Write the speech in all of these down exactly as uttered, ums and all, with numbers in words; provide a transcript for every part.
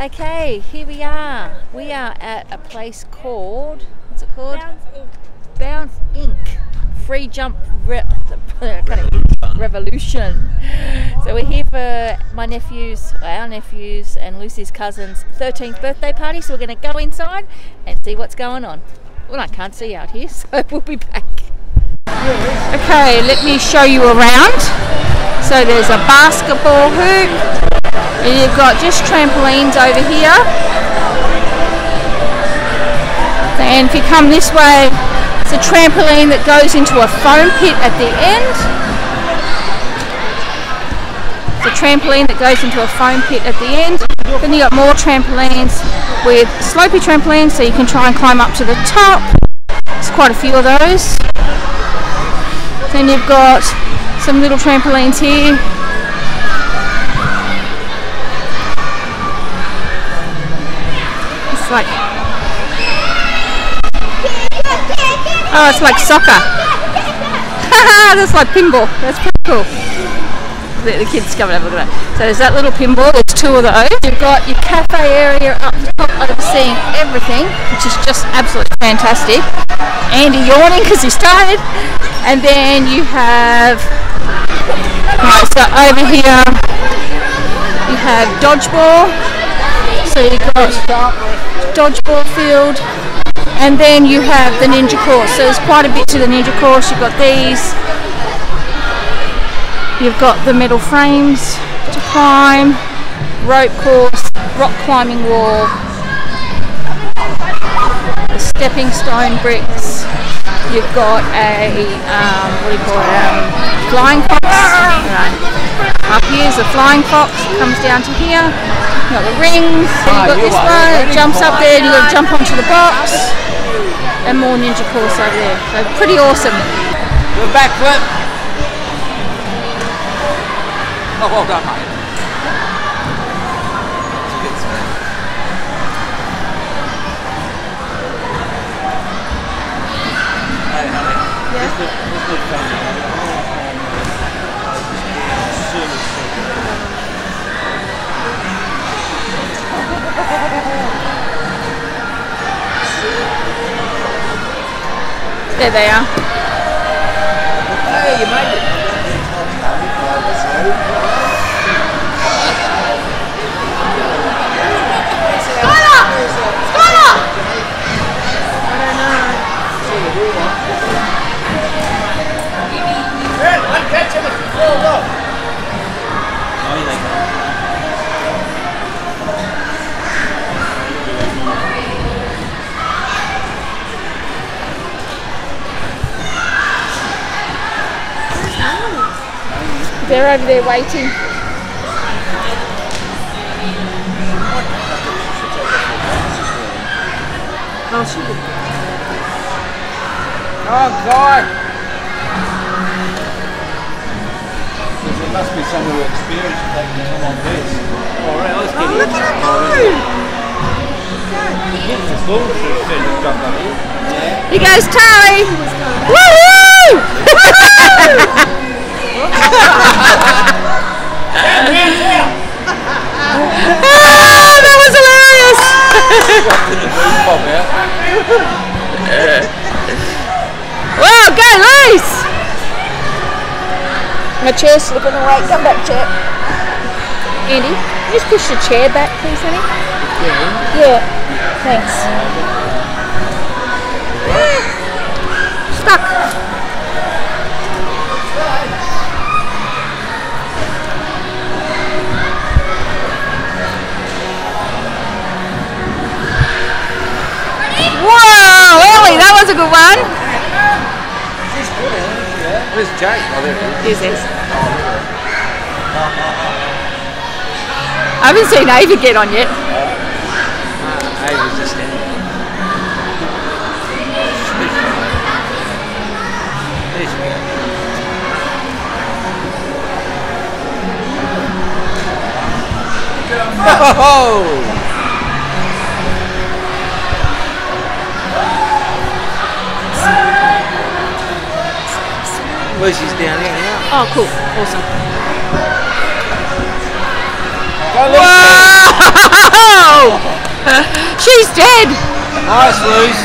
Okay, here we are. We are at a place called, what's it called? Bounce Incorporated. Bounce Incorporated. Free Jump re Revolution. Revolution. So we're here for my nephew's, our nephew's and Lucy's cousin's thirteenth birthday party. So we're going to go inside and see what's going on. Well, I can't see out here, so we'll be back. Okay, let me show you around. So there's a basketball hoop, and you've got just trampolines over here. And if you come this way, it's a trampoline that goes into a foam pit at the end. It's a trampoline that goes into a foam pit at the end. Then you've got more trampolines with slopey trampolines, so you can try and climb up to the top. There's quite a few of those. Then you've got some little trampolines here. It's like, oh, it's like soccer. That's like pinball. That's pretty cool. The, the kids come and have a look at that. So there's that little pinball. There's two of those. You've got your cafe area up top overseeing everything, which is just absolutely fantastic. Andy yawning because he's tired. And then you have, right, so over here you have dodgeball, so you've got dodgeball field, and then you have the ninja course. So there's quite a bit to the ninja course. You've got these, you've got the metal frames to climb, rope course, rock climbing wall, the stepping stone bricks. You've got a, um, what do you call it, um, flying fox. Right. Up here's a flying fox, comes down to here. You've got the rings, and you've got this one, it jumps up there, and you've got to jump onto the box. And more ninja course over there. So pretty awesome. Do a backflip. Oh, well done, mate. It's a good spin. There they are. Hey, you made it. Skylar! Skylar! I don't know. Red, I'm catching it. Hold up. How do you like that? They're over there waiting. Oh, she did. Oh, God! There must be someone with experience that can come on this. Alright, let's get oh, in. Look at him go! He goes, Tari! Woohoo! Oh, that was hilarious! Wow, go Luce! My chair's slipping away. Come back, chair. Andy, can you just push your chair back, please, honey? Yeah. Yeah. Thanks. Stuck. That was a good one. She's good, yeah. Where's Jake? Oh, there he is. Yes, yes. I haven't seen Ava get on yet. Uh, Ava's just standing there. There she goes. Ho ho ho! Well, she's down here now. Oh, cool. Awesome. Whoa! No! She's dead! Nice, Luce.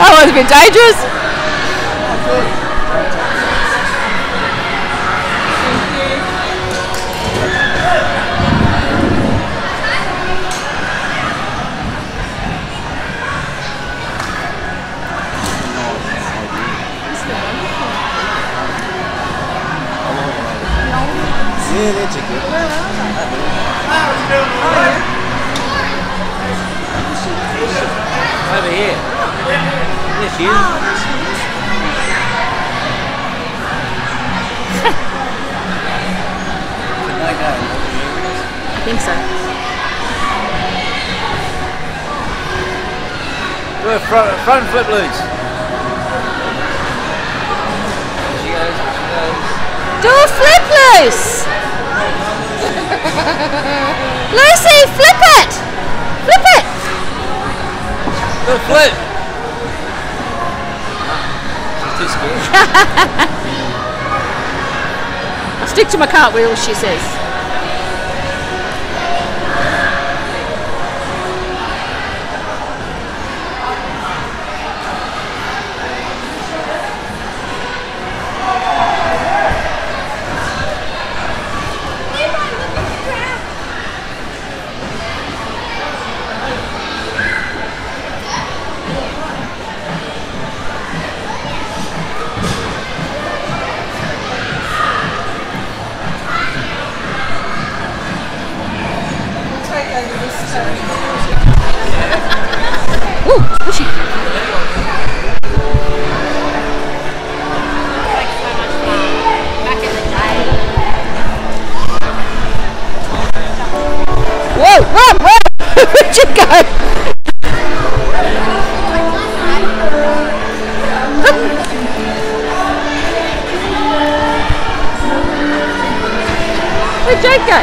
That was a bit dangerous. Yeah, that's a good one. Over here. There she is. I think so. Do a front, front flip, Luce. There she goes, there she goes. Do a flip, Luce! Lucy, flip it! Flip it! The flip! She's too scared. I'll stick to my cartwheel, she says. Where'd Jake go?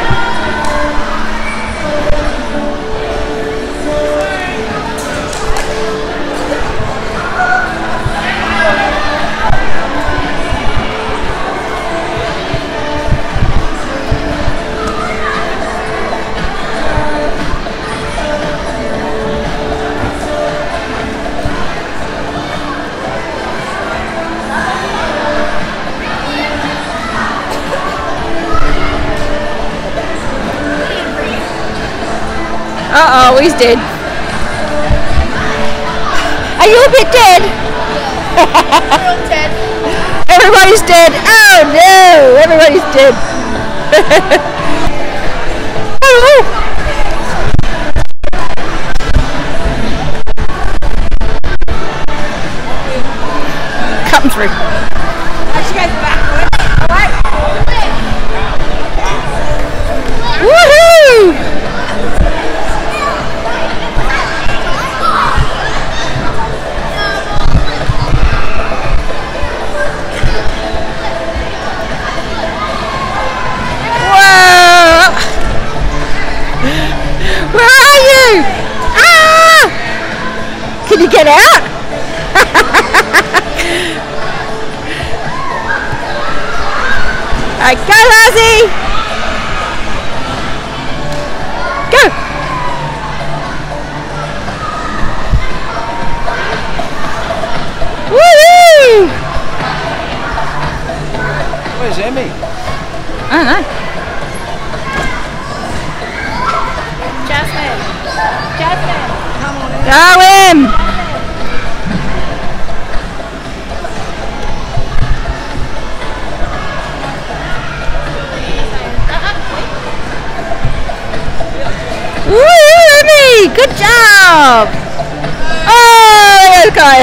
Uh oh, he's dead. Are you a bit dead? Everybody's dead. Oh no, everybody's dead. Oh. Come through. I should go backwards. All right. Woohoo! Get out! Alright, go, Lucy! Go! Woo-hoo! Where's Emmy? I don't know. Jasmine! Jasmine! Come on, Emmy! Go, Em! Good job! Oh, okay.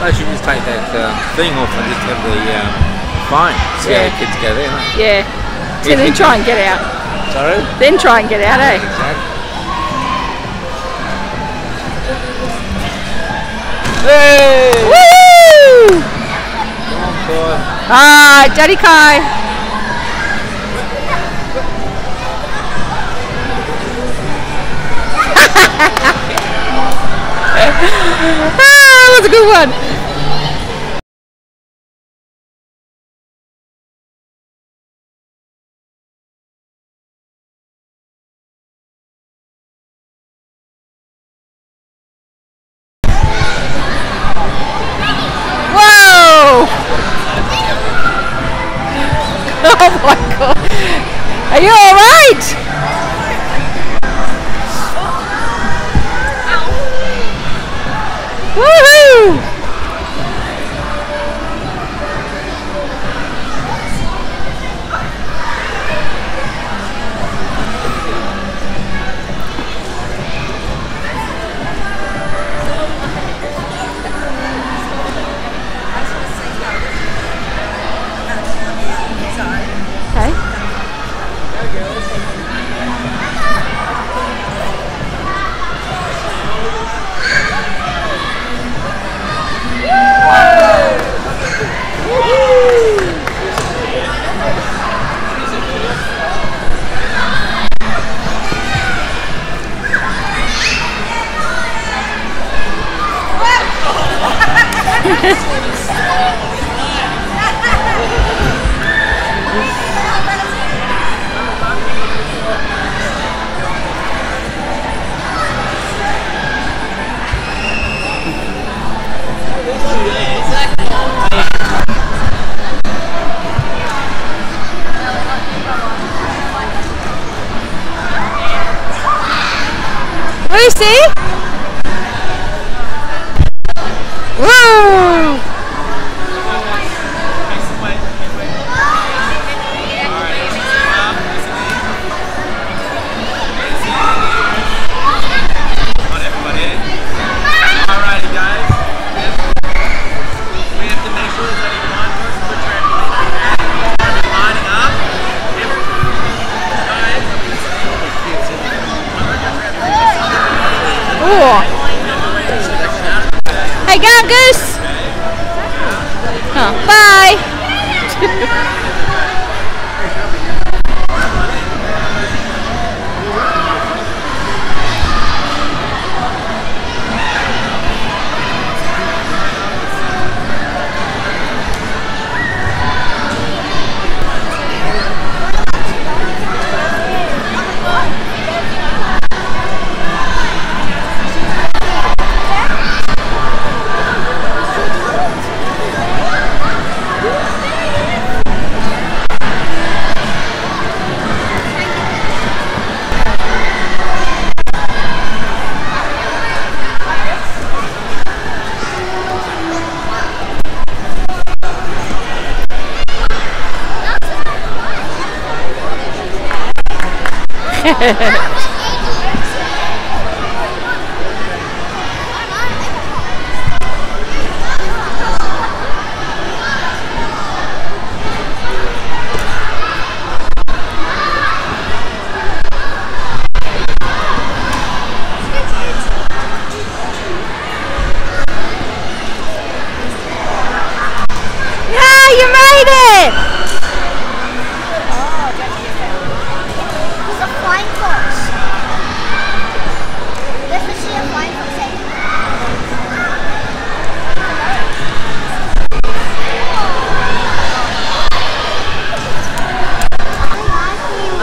I should just take that uh, thing off and just have the um, fine. See yeah. how the kids go there, huh? Yeah. So yeah. Then try and get out. Sorry? Then try and get out, eh? Exactly. Hey! Woo! Alright, Daddy Kai. Ah, that's a good one. Oh my god! Are you all right? Woohoo! Lucy? Woo! Hey, go Goose! Oh, bye!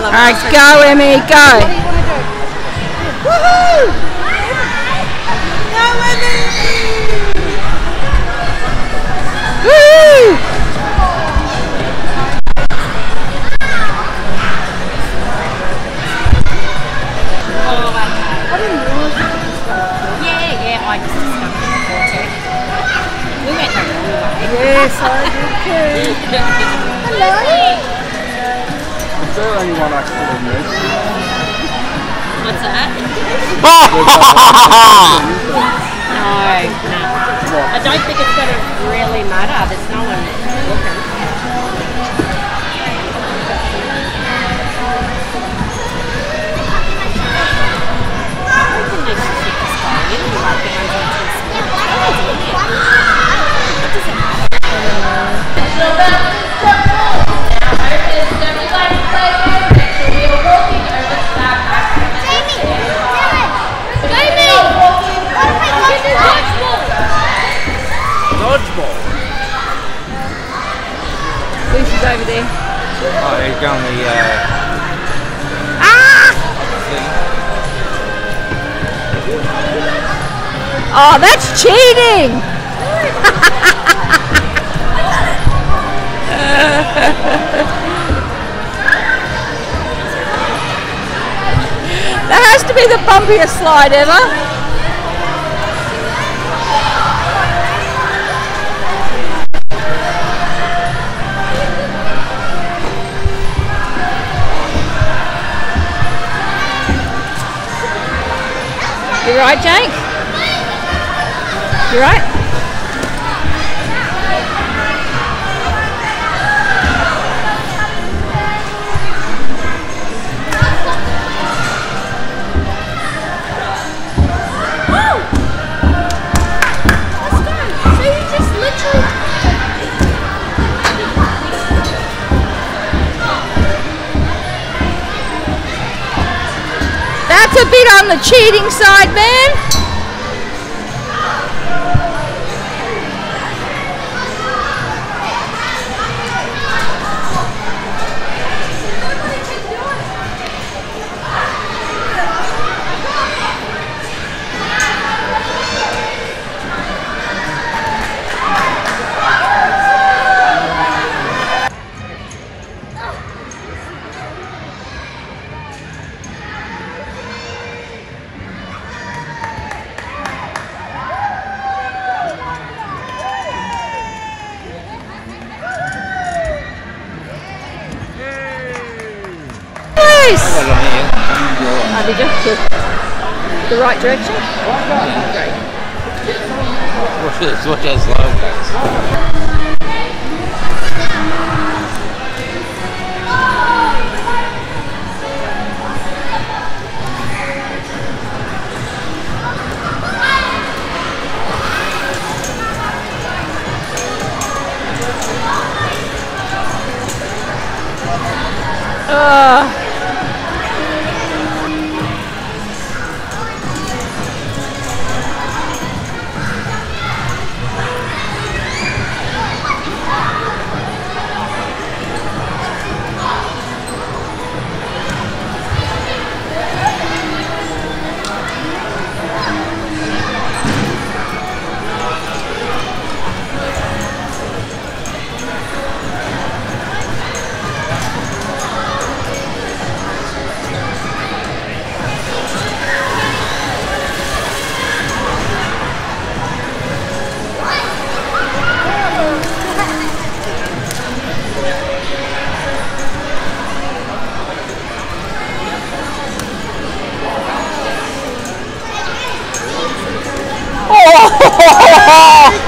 Alright, go Emmy, go! What do you want to do? Woohoo! Go Emmy! Woohoo! Yeah, yeah, I just discovered it before too. We went the wrong way. Yes, I did too. Hello? Is there anyone actually in this? What's that? No, no. I don't think it's going to really matter. There's no one looking. We can do some super style. You don't like it under the skin. What does it matter? Now, open system. We're walking over the slab. Jamie, do it! Go down the uh, ah! Oh, that's cheating! That has to be the bumpiest slide ever. You right, Jake? You right? Whoa! Let's go! So you just literally... That's a bit on the cheating side, man. I did just the right direction. Yeah. Great. Watch this, watch how slow it goes. Oh.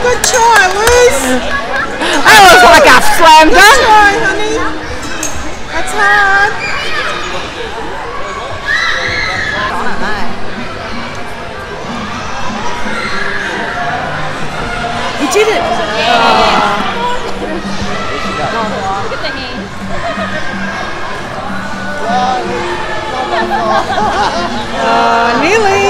Good try, Luz. That was like a slam dunk. Good try, honey. That's hard. You did it. Oh. Look at the hand. Oh, nearly.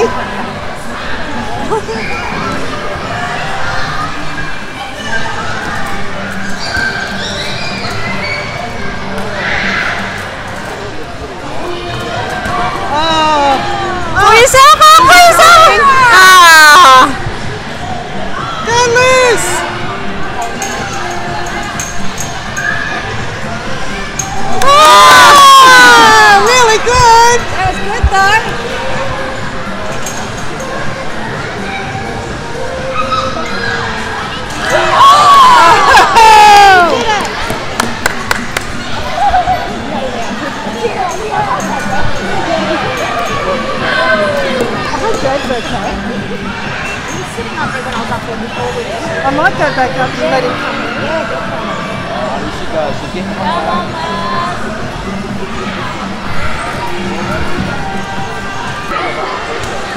I might go back up and let him come in. Oh, we should go. Should get him on that.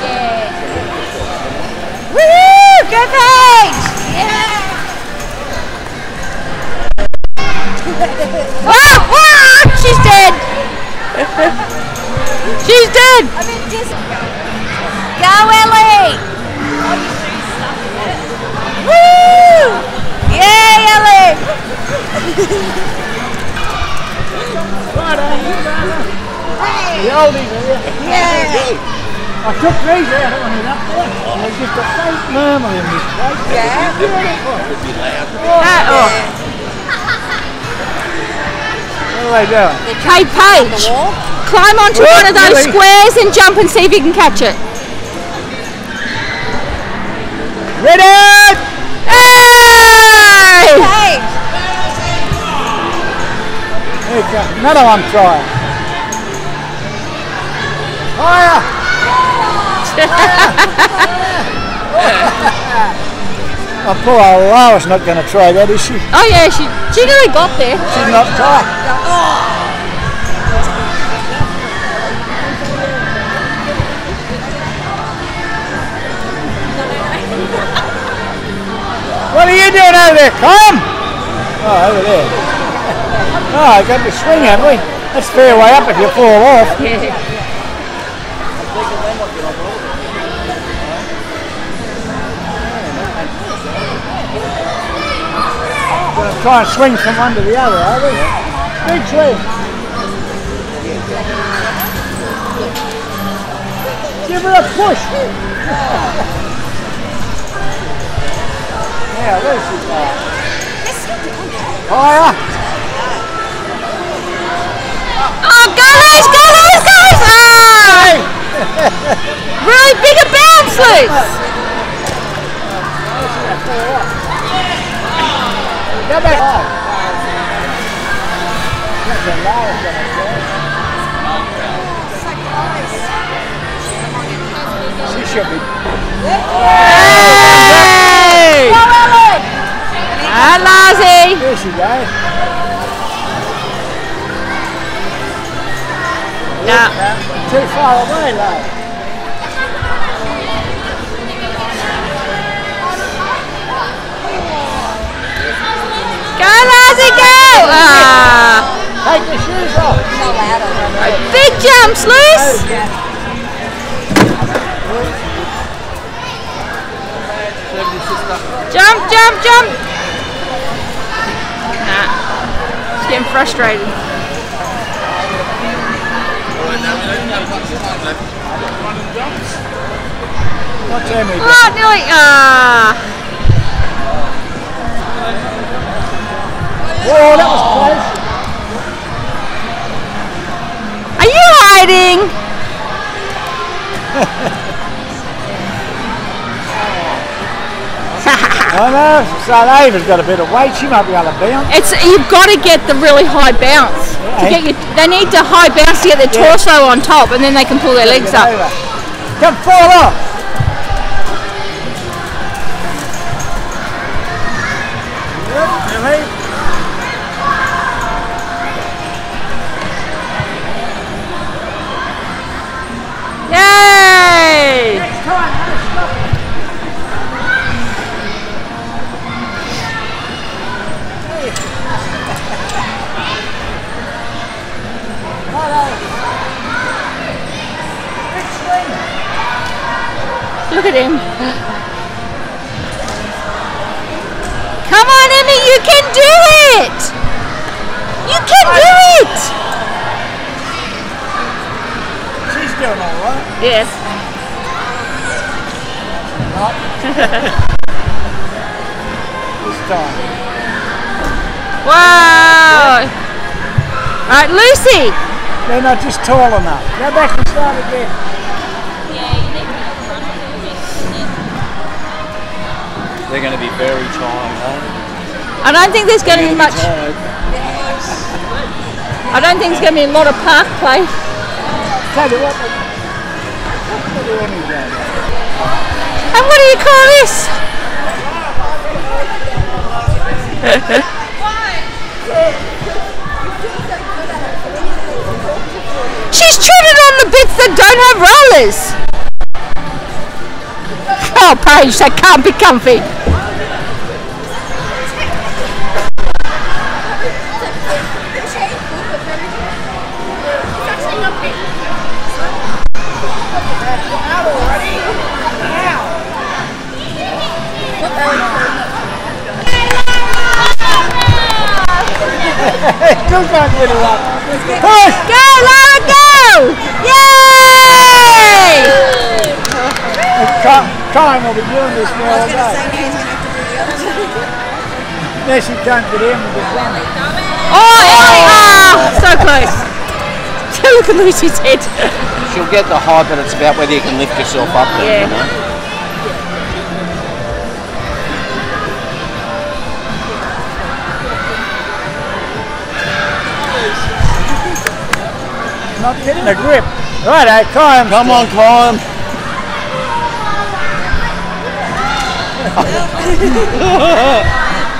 Yeah. Woohoo! Go Paige! Yeah! Ah! Ah! She's dead! She's dead! I'm in Disney. Go Ellie! Woo! Yay, Ellie! I took these out on it up there, and there's just a faint murmur in this place. Yeah. It would be loud. What are they doing? The Cape Page. Climb onto oh, one of those really? squares and jump and see if you can catch it. Ready? Hey! Hey. There you go. Another one trying. Higher! Oh, poor old Lara's not going to try that, is she? Oh yeah, she, she nearly got there. She's not tight. Oh. What are you doing over there, Colin? Oh, over there. Oh, we've got the swing, haven't we? That's fair way up if you fall off. Yeah. We're going to try and swing from one to the other, are we? Big swing. Give her a push. Yeah, Lucy's there. Higher! Oh, go Luce, go Luce, go Luce! Oh. Really big a bounce, Luce! Go back! That's a large bounce. She should be. Hey! Hey. And Lazzie! There she goes. No. Too far away, Lazzie. Go, Lazzie, go! Ah. Take your shoes off. Big jumps, Luce! Jump, jump, jump! Getting frustrated. Oh, nearly. Ah. Whoa, that was close. Are you hiding? I know, South Ava's got a bit of weight, she might be able to bounce. It's, you've got to get the really high bounce. Yeah. To get your, they need to high bounce to get their yeah. torso on top and then they can pull their legs up. Over. Come fall off! Yep, yay! Next time. Look at him. Come on, Emmy, you can do it! You can do it! She's doing all right. Yes. This time. Wow! Yeah. All right, Lucy! They're not just tall enough. Go back and start again. They're going to be very tired, huh? I don't think there's going to be much. I don't think there's going to be a lot of park play. Tell you what, and what do you call this? She's treaded on the bits that don't have rollers. Oh, Paige, that can't be comfy. Go, Lara, go! Yay! Colin will be doing this for all day. I was going to say he's going to have to do the other thing. Unless you can't get in with the runner. Oh, oh, so close. Look at Lucy's head. She'll get the high, but it's about whether you can lift yourself up there, yeah. You know? Not getting a grip. Right, I climb. Come on, climb.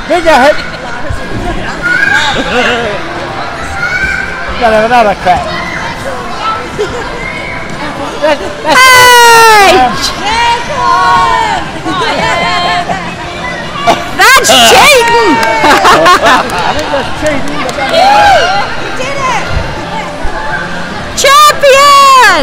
Bigger hit. Got another crack. That, that's hey! Um, yeah, climb. That's cheating. I think that's cheating. You did it. Champion!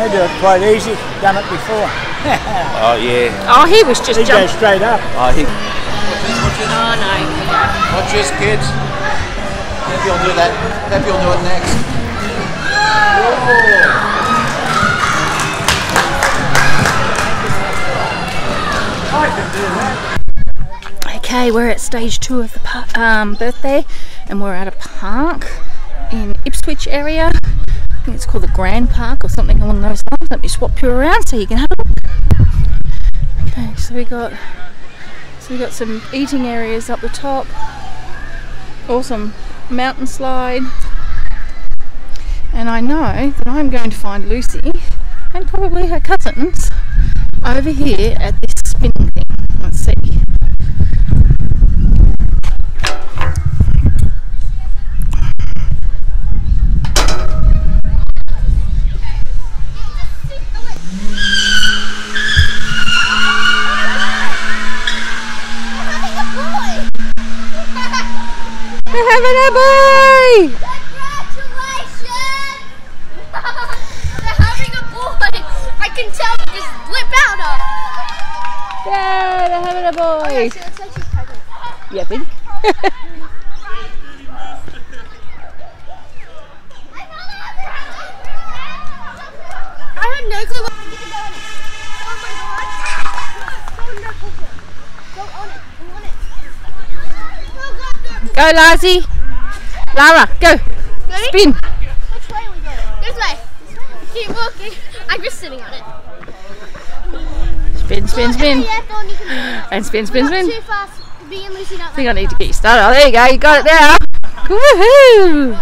They do it quite easy. Done it before. Oh yeah. Oh, he was just. He jumped. Goes straight up. Oh, he. Oh no. Watch this, kids. Maybe you'll do that. Maybe you'll do it next. Okay, we're at stage two of the park, um, birthday, and we're at a park in Ipswich area. I think it's called the Grand Park or something along those lines. Let me swap you around so you can have a look. Okay, so we got so we got some eating areas up the top, awesome mountain slide. And I know that I'm going to find Lucy and probably her cousins over here at this spinning thing. Let's see. We're having a boy! Yeah, they're having a boy. Oh, yeah, she looks like she's pregnant. Yeah, I think. I have no clue what. Oh my god. Oh no, go on it. Go on it. Go, Lazzy. Lara, go. Ready? Spin. Which way are we going? This way. Keep walking. I'm just sitting on it. Spin, spin, spin. And spin, spin, spin. Too fast. Me and Lucy don't like I think I need to get you started. Oh, there you go. You got it now. Woohoo!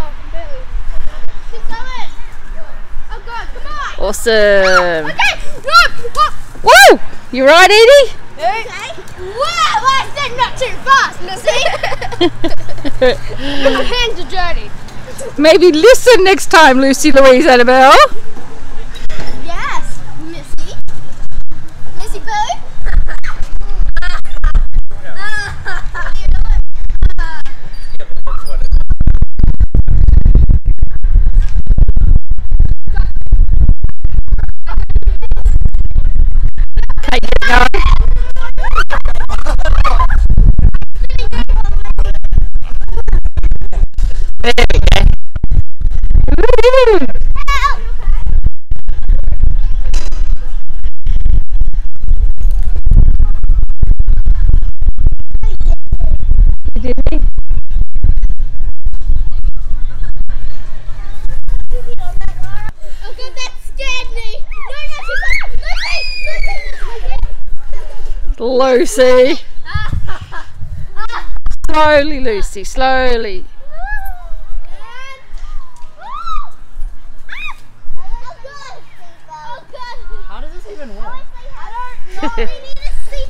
Oh, God. Come on. Awesome. Okay. Woo! You right, Andy? Okay. Wow, I said not too fast, Lucy. My hands are dirty. Maybe listen next time, Lucy Louise Annabelle. Lucy. Slowly, Lucy, slowly. How does this even work? I don't know. We need to see.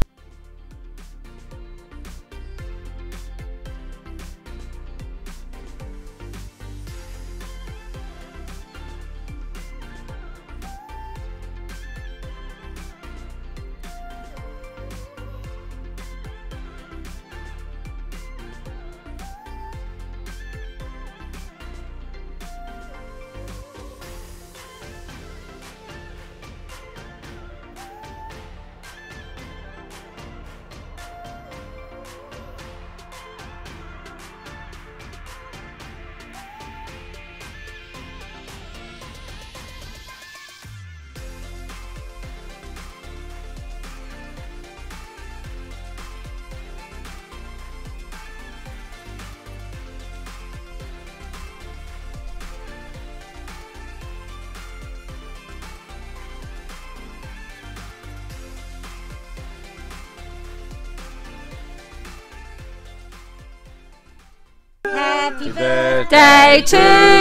Happy birthday to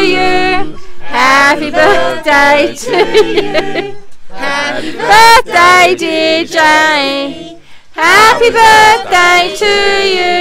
you. Happy birthday to you. Happy birthday, dear Jane. Happy birthday to you.